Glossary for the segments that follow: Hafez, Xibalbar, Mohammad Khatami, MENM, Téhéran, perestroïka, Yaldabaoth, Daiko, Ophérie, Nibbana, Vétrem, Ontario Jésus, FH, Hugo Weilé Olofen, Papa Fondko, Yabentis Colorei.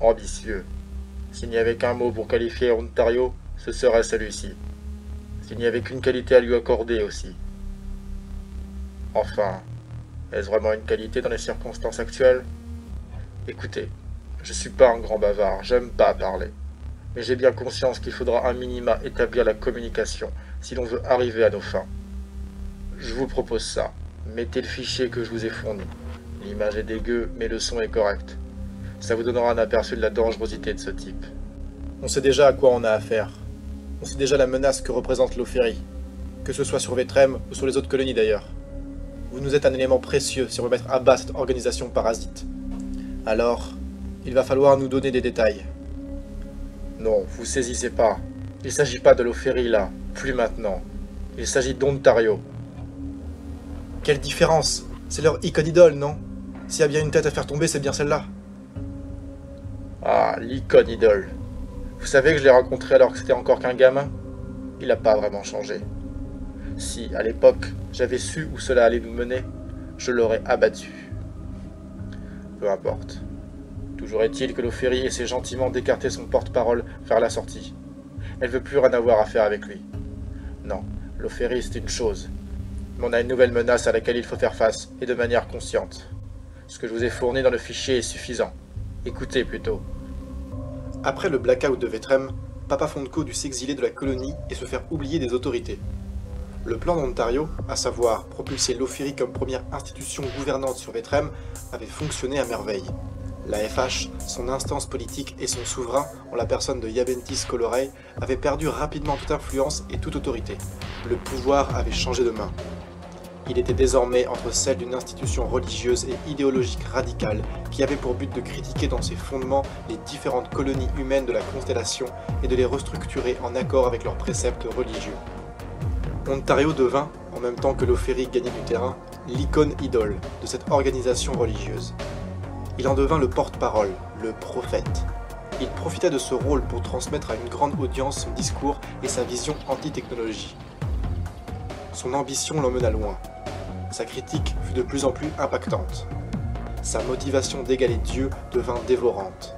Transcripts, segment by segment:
ambitieux. S'il n'y avait qu'un mot pour qualifier Ontario, ce serait celui-ci. S'il n'y avait qu'une qualité à lui accorder aussi. Enfin, est-ce vraiment une qualité dans les circonstances actuelles? Écoutez, je suis pas un grand bavard, j'aime pas parler. Mais j'ai bien conscience qu'il faudra un minima établir la communication si l'on veut arriver à nos fins. Je vous propose ça. Mettez le fichier que je vous ai fourni. L'image est dégueu, mais le son est correct. Ça vous donnera un aperçu de la dangerosité de ce type. On sait déjà à quoi on a affaire. On sait déjà la menace que représente l'Ophérie, que ce soit sur Vétrem ou sur les autres colonies d'ailleurs. Vous nous êtes un élément précieux si on veut mettre à bas cette organisation parasite. Alors, il va falloir nous donner des détails. Non, vous saisissez pas. Il ne s'agit pas de l'Ophérie là, plus maintenant. Il s'agit d'Ontario. Quelle différence! C'est leur icône idole, non? S'il y a bien une tête à faire tomber, c'est bien celle-là. Ah, l'icône idole. Vous savez que je l'ai rencontré alors que c'était encore qu'un gamin? Il n'a pas vraiment changé. Si, à l'époque, j'avais su où cela allait nous mener, je l'aurais abattu. Peu importe. Toujours est-il que l'Ophérie essaie gentiment d'écarter son porte-parole vers la sortie. Elle ne veut plus rien avoir à faire avec lui. Non, l'Ophérie c'est une chose. Mais on a une nouvelle menace à laquelle il faut faire face, et de manière consciente. Ce que je vous ai fourni dans le fichier est suffisant. Écoutez plutôt. Après le blackout de Vétrem, Papa Fondko dut s'exiler de la colonie et se faire oublier des autorités. Le plan d'Ontario, à savoir propulser l'Ophérie comme première institution gouvernante sur Vétrem, avait fonctionné à merveille. La FH, son instance politique et son souverain, en la personne de Yabentis Colorei, avaient perdu rapidement toute influence et toute autorité. Le pouvoir avait changé de main. Il était désormais entre celles d'une institution religieuse et idéologique radicale qui avait pour but de critiquer dans ses fondements les différentes colonies humaines de la constellation et de les restructurer en accord avec leurs préceptes religieux. Ontario devint, en même temps que l'Ophérie gagnait du terrain, l'icône idole de cette organisation religieuse. Il en devint le porte-parole, le prophète. Il profita de ce rôle pour transmettre à une grande audience son discours et sa vision anti-technologie. Son ambition l'emmena loin. Sa critique fut de plus en plus impactante. Sa motivation d'égaler Dieu devint dévorante.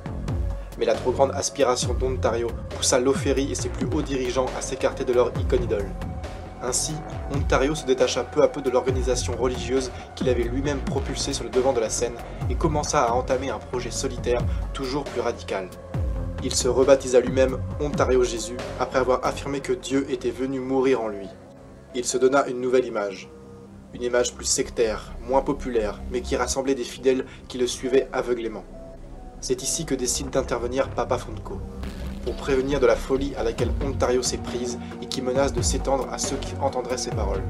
Mais la trop grande aspiration d'Ontario poussa l'Ophérie et ses plus hauts dirigeants à s'écarter de leur icône idole. Ainsi, Ontario se détacha peu à peu de l'organisation religieuse qu'il avait lui-même propulsée sur le devant de la scène et commença à entamer un projet solitaire toujours plus radical. Il se rebaptisa lui-même Ontario Jésus après avoir affirmé que Dieu était venu mourir en lui. Il se donna une nouvelle image. Une image plus sectaire, moins populaire, mais qui rassemblait des fidèles qui le suivaient aveuglément. C'est ici que décide d'intervenir Papa Fondko, pour prévenir de la folie à laquelle Ontario s'est prise et qui menace de s'étendre à ceux qui entendraient ses paroles.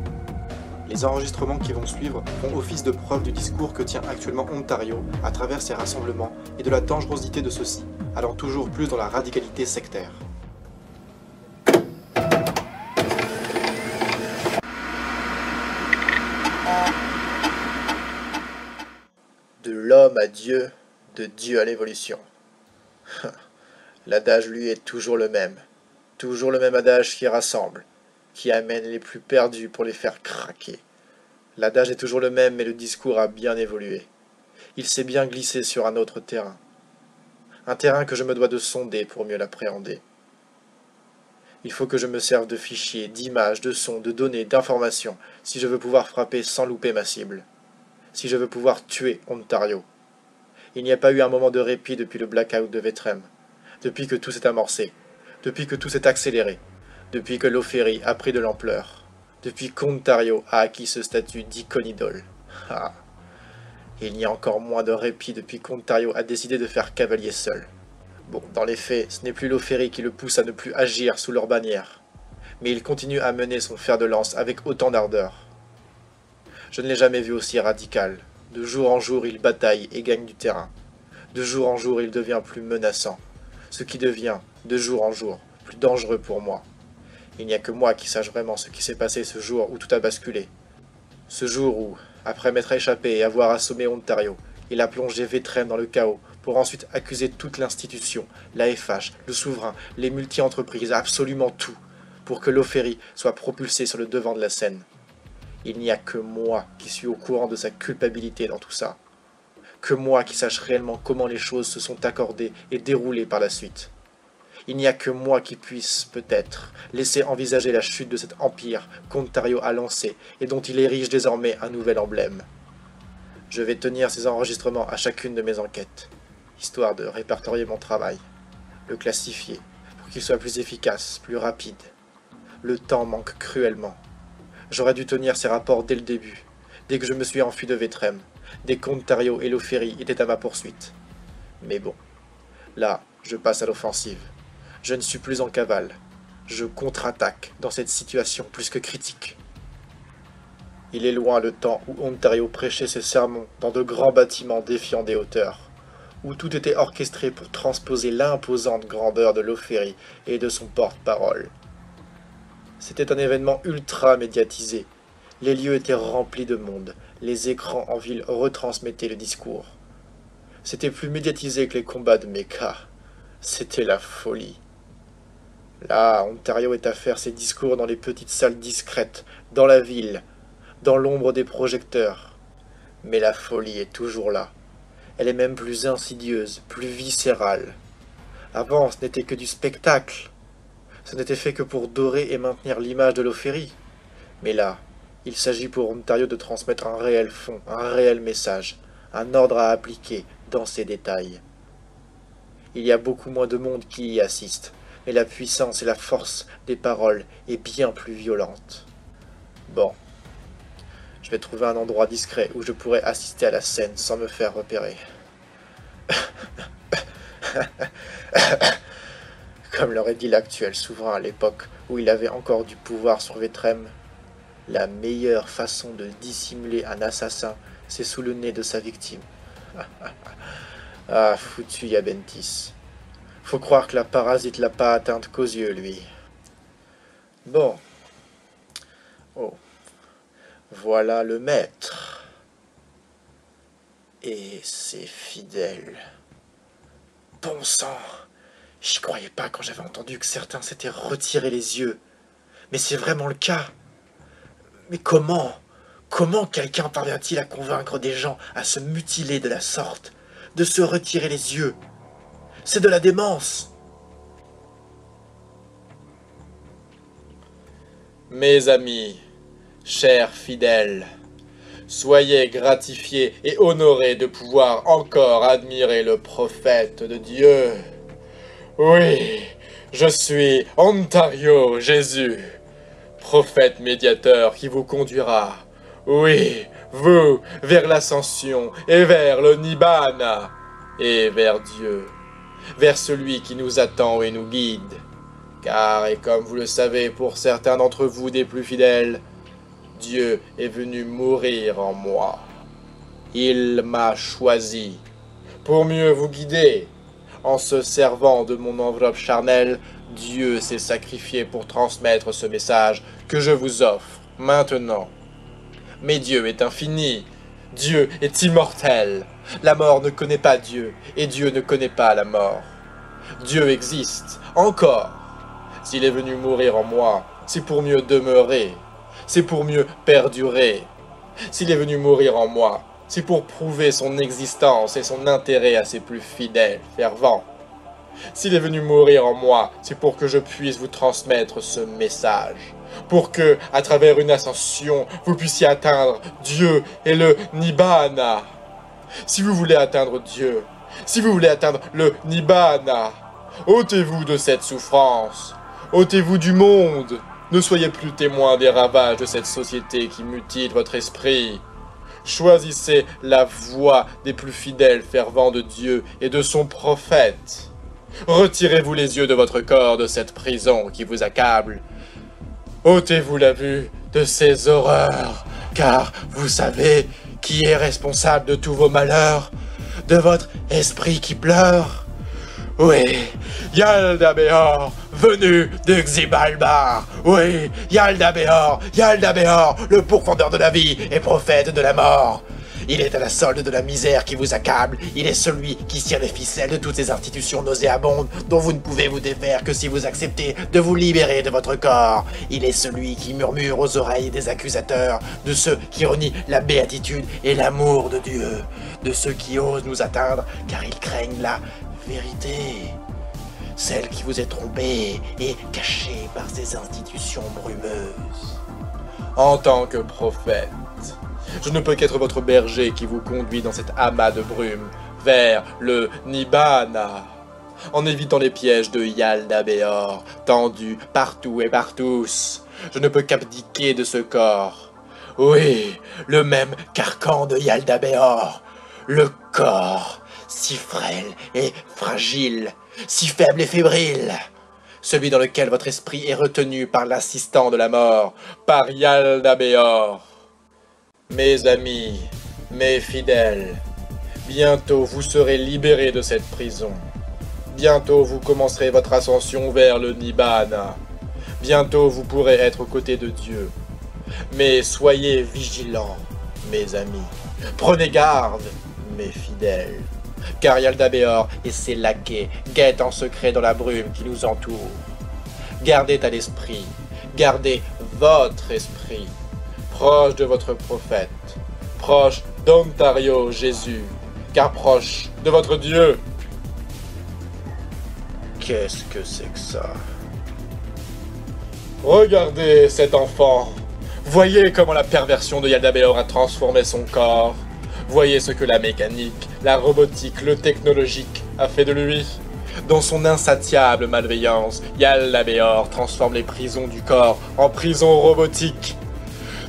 Les enregistrements qui vont suivre font office de preuve du discours que tient actuellement Ontario à travers ses rassemblements et de la dangerosité de ceux-ci, allant toujours plus dans la radicalité sectaire. De l'homme à Dieu, de Dieu à l'évolution. L'adage, lui, est toujours le même. Toujours le même adage qui rassemble, qui amène les plus perdus pour les faire craquer. L'adage est toujours le même, mais le discours a bien évolué. Il s'est bien glissé sur un autre terrain. Un terrain que je me dois de sonder pour mieux l'appréhender. Il faut que je me serve de fichiers, d'images, de sons, de données, d'informations, si je veux pouvoir frapper sans louper ma cible. Si je veux pouvoir tuer Ontario. Il n'y a pas eu un moment de répit depuis le blackout de Vétrem, depuis que tout s'est amorcé, depuis que tout s'est accéléré, depuis que l'Ophérie a pris de l'ampleur, depuis qu'Ontario a acquis ce statut d'icône idole. Ah. Il n'y a encore moins de répit depuis qu'Ontario a décidé de faire cavalier seul. Bon, dans les faits, ce n'est plus l'Ophérie qui le pousse à ne plus agir sous leur bannière, mais il continue à mener son fer de lance avec autant d'ardeur. Je ne l'ai jamais vu aussi radical. De jour en jour, il bataille et gagne du terrain. De jour en jour, il devient plus menaçant. Ce qui devient, de jour en jour, plus dangereux pour moi. Il n'y a que moi qui sache vraiment ce qui s'est passé ce jour où tout a basculé. Ce jour où, après m'être échappé et avoir assommé Ontario, il a plongé Vétrem dans le chaos pour ensuite accuser toute l'institution, la FH, le souverain, les multi-entreprises, absolument tout, pour que l'Ophérie soit propulsée sur le devant de la scène. Il n'y a que moi qui suis au courant de sa culpabilité dans tout ça. que moi qui sache réellement comment les choses se sont accordées et déroulées par la suite. Il n'y a que moi qui puisse, peut-être, laisser envisager la chute de cet empire qu'Ontario a lancé et dont il érige désormais un nouvel emblème. Je vais tenir ces enregistrements à chacune de mes enquêtes, histoire de répertorier mon travail, le classifier, pour qu'il soit plus efficace, plus rapide. Le temps manque cruellement. J'aurais dû tenir ces rapports dès le début, dès que je me suis enfui de Vétrem, dès qu'Ontario et l'Ophérie étaient à ma poursuite. Mais bon, là, je passe à l'offensive. Je ne suis plus en cavale. Je contre-attaque dans cette situation plus que critique. Il est loin le temps où Ontario prêchait ses sermons dans de grands bâtiments défiant des hauteurs, où tout était orchestré pour transposer l'imposante grandeur de l'Ophérie et de son porte-parole. C'était un événement ultra-médiatisé. Les lieux étaient remplis de monde, les écrans en ville retransmettaient le discours. C'était plus médiatisé que les combats de Mecha. C'était la folie. Là, Ontario est à faire ses discours dans les petites salles discrètes, dans la ville, dans l'ombre des projecteurs. Mais la folie est toujours là. Elle est même plus insidieuse, plus viscérale. Avant, ce n'était que du spectacle. Ce n'était fait que pour dorer et maintenir l'image de l'Ophérie. Mais là, il s'agit pour Ontario de transmettre un réel fond, un réel message, un ordre à appliquer dans ses détails. Il y a beaucoup moins de monde qui y assiste, mais la puissance et la force des paroles est bien plus violente. Bon, je vais trouver un endroit discret où je pourrai assister à la scène sans me faire repérer. Comme l'aurait dit l'actuel souverain à l'époque où il avait encore du pouvoir sur Vétrem, la meilleure façon de dissimuler un assassin, c'est sous le nez de sa victime. Ah, foutu Yabentis. Faut croire que la parasite l'a pas atteinte qu'aux yeux, lui. Bon. Oh. Voilà le maître. Et ses fidèles. Bon sang. J'y croyais pas quand j'avais entendu que certains s'étaient retirés les yeux. Mais c'est vraiment le cas. Mais comment quelqu'un parvient-il à convaincre des gens à se mutiler de la sorte ? De se retirer les yeux. C'est de la démence. Mes amis, chers fidèles, soyez gratifiés et honorés de pouvoir encore admirer le prophète de Dieu. Oui, je suis Ontario Jésus, prophète médiateur qui vous conduira. Oui, vous, vers l'ascension et vers le Nibbana, et vers Dieu, vers celui qui nous attend et nous guide. Car, et comme vous le savez, pour certains d'entre vous des plus fidèles, Dieu est venu mourir en moi. Il m'a choisi pour mieux vous guider. En se servant de mon enveloppe charnelle, Dieu s'est sacrifié pour transmettre ce message que je vous offre maintenant. Mais Dieu est infini, Dieu est immortel, la mort ne connaît pas Dieu, et Dieu ne connaît pas la mort. Dieu existe, encore. S'il est venu mourir en moi, c'est pour mieux demeurer, c'est pour mieux perdurer. S'il est venu mourir en moi, c'est pour prouver son existence et son intérêt à ses plus fidèles, fervents. S'il est venu mourir en moi, c'est pour que je puisse vous transmettre ce message. Pour que, à travers une ascension, vous puissiez atteindre Dieu et le Nibbana. Si vous voulez atteindre Dieu, si vous voulez atteindre le Nibbana, ôtez-vous de cette souffrance, ôtez-vous du monde. Ne soyez plus témoin des ravages de cette société qui mutile votre esprit. Choisissez la voie des plus fidèles fervents de Dieu et de son prophète. Retirez-vous les yeux de votre corps de cette prison qui vous accable. Ôtez-vous la vue de ces horreurs, car vous savez qui est responsable de tous vos malheurs, de votre esprit qui pleure. Oui, Yaldabaoth, venu de Xibalbar. Oui, Yaldabaoth, le pourfendeur de la vie et prophète de la mort. Il est à la solde de la misère qui vous accable. Il est celui qui tire les ficelles de toutes ces institutions nauséabondes dont vous ne pouvez vous défaire que si vous acceptez de vous libérer de votre corps. Il est celui qui murmure aux oreilles des accusateurs, de ceux qui renient la béatitude et l'amour de Dieu, de ceux qui osent nous atteindre car ils craignent la vérité. Celle qui vous est trompée et cachée par ces institutions brumeuses. En tant que prophète, je ne peux qu'être votre berger qui vous conduit dans cet amas de brume vers le Nibbana, en évitant les pièges de Yaldabaoth tendus partout et par tous. Je ne peux qu'abdiquer de ce corps. Oui, le même carcan de Yaldabaoth, le corps si frêle et fragile, si faible et fébrile. Celui dans lequel votre esprit est retenu par l'assistant de la mort, par Yaldabaoth. Mes amis, mes fidèles, bientôt vous serez libérés de cette prison. Bientôt vous commencerez votre ascension vers le Nibbana. Bientôt vous pourrez être aux côtés de Dieu. Mais soyez vigilants, mes amis. Prenez garde, mes fidèles. Car Yaldabaoth et ses laquais guettent en secret dans la brume qui nous entoure. Gardez à l'esprit, gardez votre esprit, proche de votre prophète, proche d'Ontario Jésus, car proche de votre Dieu. Qu'est-ce que c'est que ça? Regardez cet enfant. Voyez comment la perversion de Yaldabaoth a transformé son corps. Voyez ce que la mécanique, la robotique, le technologique a fait de lui. Dans son insatiable malveillance, Yaldabaoth transforme les prisons du corps en prisons robotiques.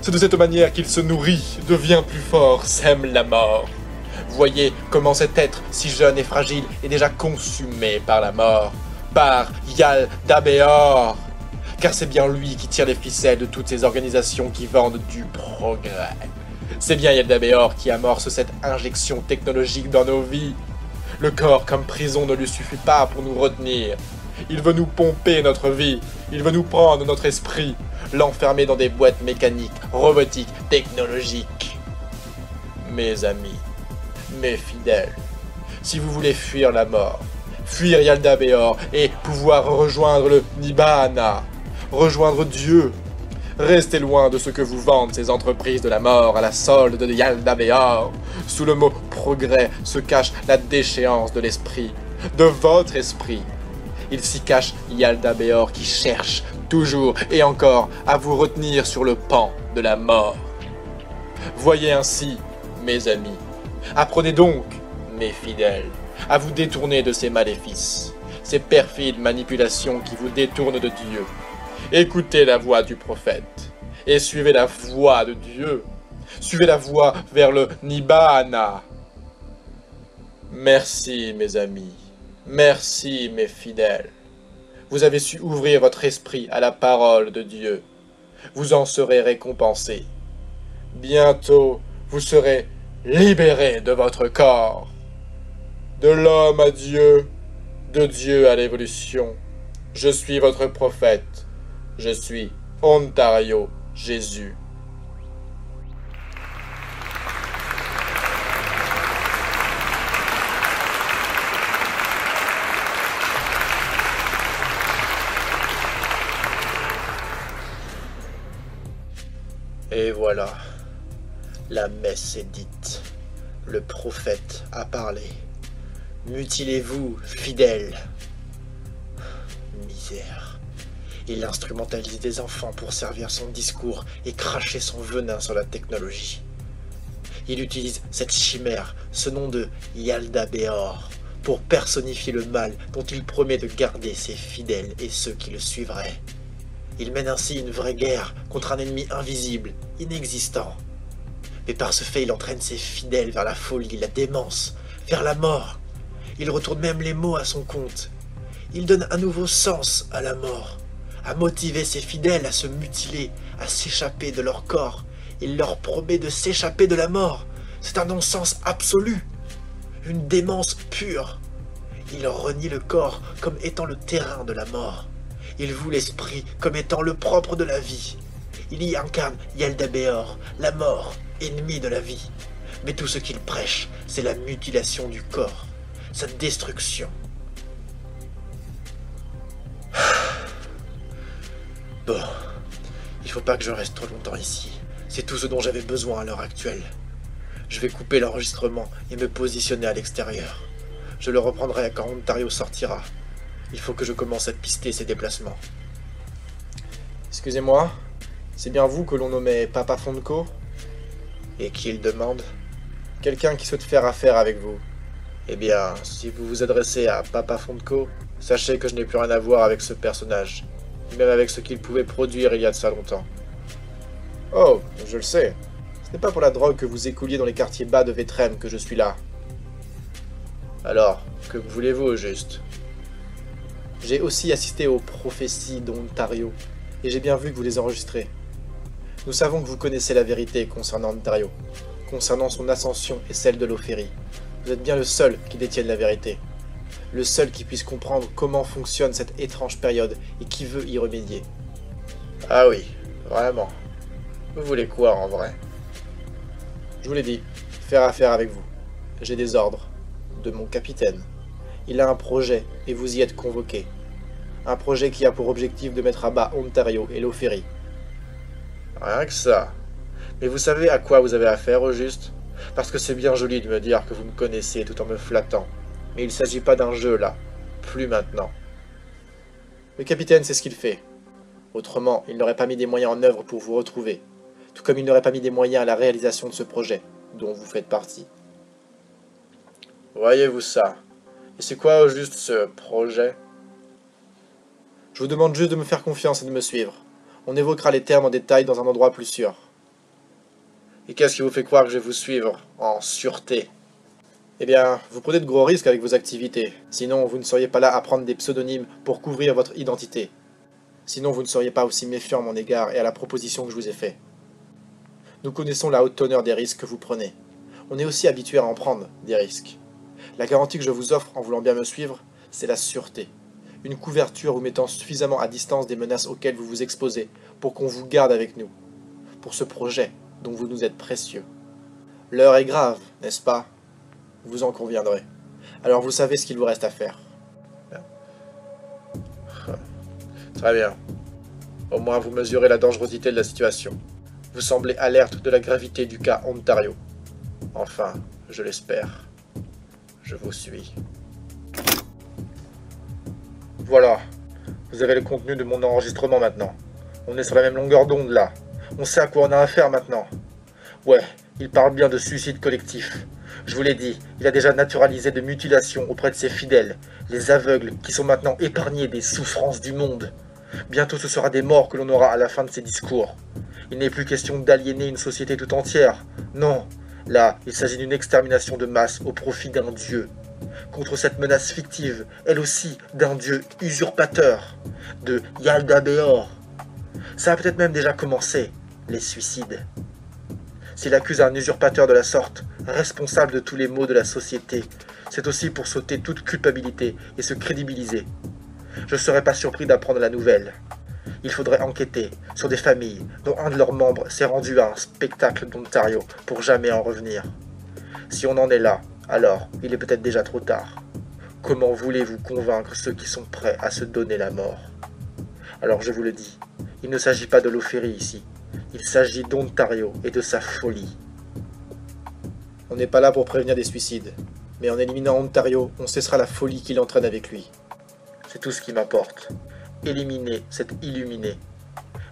C'est de cette manière qu'il se nourrit, devient plus fort, sème la mort. Voyez comment cet être, si jeune et fragile, est déjà consumé par la mort, par Yaldabaoth. Car c'est bien lui qui tire les ficelles de toutes ces organisations qui vendent du progrès. C'est bien Yaldabaoth qui amorce cette injection technologique dans nos vies. Le corps comme prison ne lui suffit pas pour nous retenir. Il veut nous pomper notre vie, il veut nous prendre notre esprit, l'enfermer dans des boîtes mécaniques, robotiques, technologiques. Mes amis, mes fidèles, si vous voulez fuir la mort, fuir Yaldabaoth et pouvoir rejoindre le Nibbana, rejoindre Dieu, restez loin de ce que vous vendent ces entreprises de la mort à la solde de Yaldabaoth. Sous le mot progrès se cache la déchéance de l'esprit, de votre esprit. Il s'y cache Yaldabaoth qui cherche toujours et encore à vous retenir sur le pan de la mort. Voyez ainsi, mes amis, apprenez donc, mes fidèles, à vous détourner de ces maléfices, ces perfides manipulations qui vous détournent de Dieu. Écoutez la voix du prophète et suivez la voix de Dieu. Suivez la voie vers le Nibbana. Merci mes amis, merci mes fidèles. Vous avez su ouvrir votre esprit à la parole de Dieu. Vous en serez récompensés. Bientôt, vous serez libérés de votre corps. De l'homme à Dieu, de Dieu à l'évolution. Je suis votre prophète. Je suis Ontario Jésus. Et voilà, la messe est dite, le prophète a parlé. Mutilez-vous, fidèles. Misère. Il instrumentalise des enfants pour servir son discours et cracher son venin sur la technologie. Il utilise cette chimère, ce nom de Yaldabaoth, pour personnifier le mal dont il promet de garder ses fidèles et ceux qui le suivraient. Il mène ainsi une vraie guerre contre un ennemi invisible, inexistant. Mais par ce fait, il entraîne ses fidèles vers la folie, la démence, vers la mort. Il retourne même les mots à son compte. Il donne un nouveau sens à la mort, à motiver ses fidèles à se mutiler, à s'échapper de leur corps. Il leur promet de s'échapper de la mort. C'est un non-sens absolu, une démence pure. Il renie le corps comme étant le terrain de la mort. Il voue l'esprit comme étant le propre de la vie. Il y incarne Yaldabaoth, la mort, ennemie de la vie. mais tout ce qu'il prêche, c'est la mutilation du corps, sa destruction. Bon, il faut pas que je reste trop longtemps ici. C'est tout ce dont j'avais besoin à l'heure actuelle. Je vais couper l'enregistrement et me positionner à l'extérieur. Je le reprendrai quand Ontario sortira. Il faut que je commence à pister ses déplacements. Excusez-moi, c'est bien vous que l'on nommait Papa Fondko? Et qui il demande? Quelqu'un qui souhaite faire affaire avec vous. Eh bien, si vous vous adressez à Papa Fondko, sachez que je n'ai plus rien à voir avec ce personnage, même avec ce qu'il pouvait produire il y a de ça longtemps. Oh, je le sais. Ce n'est pas pour la drogue que vous écouliez dans les quartiers bas de Vétrem que je suis là. Alors, que voulez-vous au juste? J'ai aussi assisté aux prophéties d'Ontario, et j'ai bien vu que vous les enregistrez. Nous savons que vous connaissez la vérité concernant Ontario, concernant son ascension et celle de l'Ophérie. Vous êtes bien le seul qui détienne la vérité, le seul qui puisse comprendre comment fonctionne cette étrange période et qui veut y remédier. Ah oui, vraiment. Vous voulez quoi en vrai? Je vous l'ai dit, faire affaire avec vous. J'ai des ordres de mon capitaine. Il a un projet et vous y êtes convoqué. Un projet qui a pour objectif de mettre à bas Ontario et l'Ophérie. Rien que ça. Mais vous savez à quoi vous avez affaire au juste? Parce que c'est bien joli de me dire que vous me connaissez tout en me flattant. Mais il ne s'agit pas d'un jeu là. Plus maintenant. Le capitaine sait ce qu'il fait. Autrement, il n'aurait pas mis des moyens en œuvre pour vous retrouver. Tout comme il n'aurait pas mis des moyens à la réalisation de ce projet, dont vous faites partie. Voyez-vous ça? Et c'est quoi au juste ce projet? Je vous demande juste de me faire confiance et de me suivre. On évoquera les termes en détail dans un endroit plus sûr. Et qu'est-ce qui vous fait croire que je vais vous suivre en sûreté? Eh bien, vous prenez de gros risques avec vos activités. Sinon, vous ne seriez pas là à prendre des pseudonymes pour couvrir votre identité. Sinon, vous ne seriez pas aussi méfiant à mon égard et à la proposition que je vous ai faite. Nous connaissons la haute teneur des risques que vous prenez. On est aussi habitué à en prendre, des risques. La garantie que je vous offre en voulant bien me suivre, c'est la sûreté. Une couverture vous mettant suffisamment à distance des menaces auxquelles vous vous exposez, pour qu'on vous garde avec nous. Pour ce projet, dont vous nous êtes précieux. L'heure est grave, n'est-ce pas? Vous en conviendrez. Alors vous savez ce qu'il vous reste à faire. Très bien. Au moins vous mesurez la dangerosité de la situation. Vous semblez alerte de la gravité du cas Ontario. Enfin, je l'espère. Je vous suis. Voilà. Vous avez le contenu de mon enregistrement maintenant. On est sur la même longueur d'onde là. On sait à quoi on a affaire maintenant. Ouais, il parle bien de suicide collectif. Je vous l'ai dit, il a déjà naturalisé de mutilations auprès de ses fidèles, les aveugles qui sont maintenant épargnés des souffrances du monde. Bientôt ce sera des morts que l'on aura à la fin de ses discours. Il n'est plus question d'aliéner une société tout entière. Non, là, il s'agit d'une extermination de masse au profit d'un dieu. Contre cette menace fictive, elle aussi, d'un dieu usurpateur, de Yaldabaoth. Ça a peut-être même déjà commencé, les suicides. S'il accuse un usurpateur de la sorte, responsable de tous les maux de la société, c'est aussi pour sauter toute culpabilité et se crédibiliser. Je ne serais pas surpris d'apprendre la nouvelle. Il faudrait enquêter sur des familles dont un de leurs membres s'est rendu à un spectacle d'Ontario pour jamais en revenir. Si on en est là, alors il est peut-être déjà trop tard. Comment voulez-vous convaincre ceux qui sont prêts à se donner la mort? Alors je vous le dis, il ne s'agit pas de l'Ophérie ici. Il s'agit d'Ontario et de sa folie. On n'est pas là pour prévenir des suicides, mais en éliminant Ontario, on cessera la folie qui l'entraîne avec lui. C'est tout ce qui m'importe. Éliminer, c'est illuminer.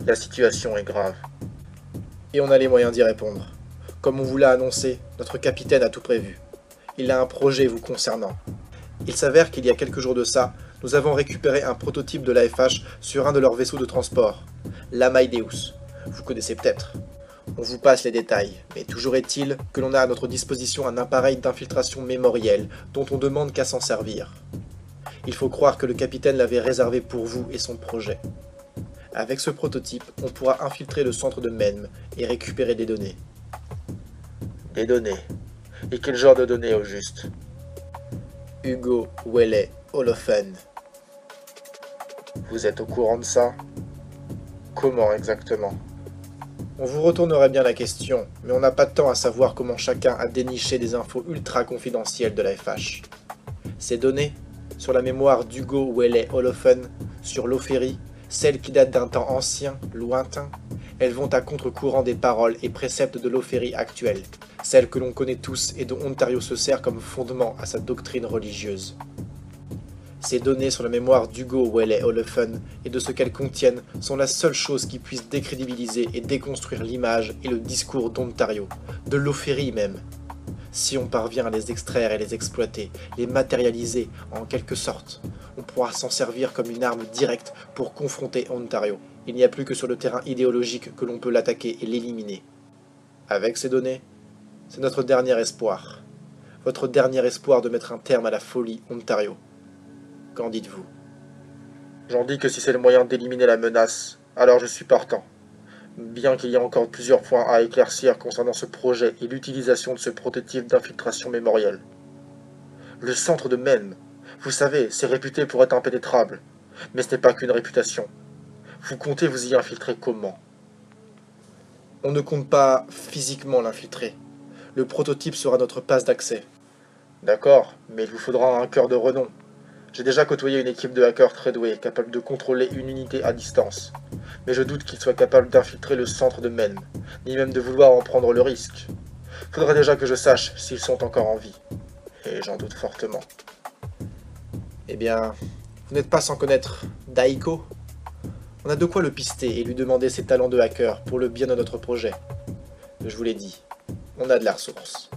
La situation est grave. Et on a les moyens d'y répondre. Comme on vous l'a annoncé, notre capitaine a tout prévu. Il a un projet vous concernant. Il s'avère qu'il y a quelques jours de ça, nous avons récupéré un prototype de la FH sur un de leurs vaisseaux de transport, l'Amaideus. Vous connaissez peut-être. On vous passe les détails, mais toujours est-il que l'on a à notre disposition un appareil d'infiltration mémorielle dont on demande qu'à s'en servir. Il faut croire que le capitaine l'avait réservé pour vous et son projet. Avec ce prototype, on pourra infiltrer le centre de MENM et récupérer des données. Des données? Et quel genre de données au juste? Hugo Weilé Olofen. Vous êtes au courant de ça? Comment exactement? On vous retournerait bien la question, mais on n'a pas de temps à savoir comment chacun a déniché des infos ultra confidentielles de la FH. Ces données, sur la mémoire d'Hugo Weilé Olofen, sur l'Ophérie, celles qui datent d'un temps ancien, lointain, elles vont à contre-courant des paroles et préceptes de l'Ophérie actuelle, celle que l'on connaît tous et dont Ontario se sert comme fondement à sa doctrine religieuse. Ces données sur la mémoire d'Hugo Weilé Olofen et de ce qu'elles contiennent sont la seule chose qui puisse décrédibiliser et déconstruire l'image et le discours d'Ontario, de l'Ophérie même. Si on parvient à les extraire et les exploiter, les matérialiser en quelque sorte, on pourra s'en servir comme une arme directe pour confronter Ontario. Il n'y a plus que sur le terrain idéologique que l'on peut l'attaquer et l'éliminer. Avec ces données, c'est notre dernier espoir. Votre dernier espoir de mettre un terme à la folie Ontario. Qu'en dites-vous? J'en dis que si c'est le moyen d'éliminer la menace, alors je suis partant. Bien qu'il y ait encore plusieurs points à éclaircir concernant ce projet et l'utilisation de ce prototype d'infiltration mémorielle. Le centre de MENM, vous savez, c'est réputé pour être impénétrable. Mais ce n'est pas qu'une réputation. Vous comptez vous y infiltrer comment? On ne compte pas physiquement l'infiltrer. Le prototype sera notre passe d'accès. D'accord, mais il vous faudra un hacker de renom. J'ai déjà côtoyé une équipe de hackers très doués, capable de contrôler une unité à distance. Mais je doute qu'ils soient capables d'infiltrer le centre de MENM, ni même de vouloir en prendre le risque. Faudrait déjà que je sache s'ils sont encore en vie. Et j'en doute fortement. Eh bien, vous n'êtes pas sans connaître Daiko? On a de quoi le pister et lui demander ses talents de hacker pour le bien de notre projet. Je vous l'ai dit, on a de la ressource.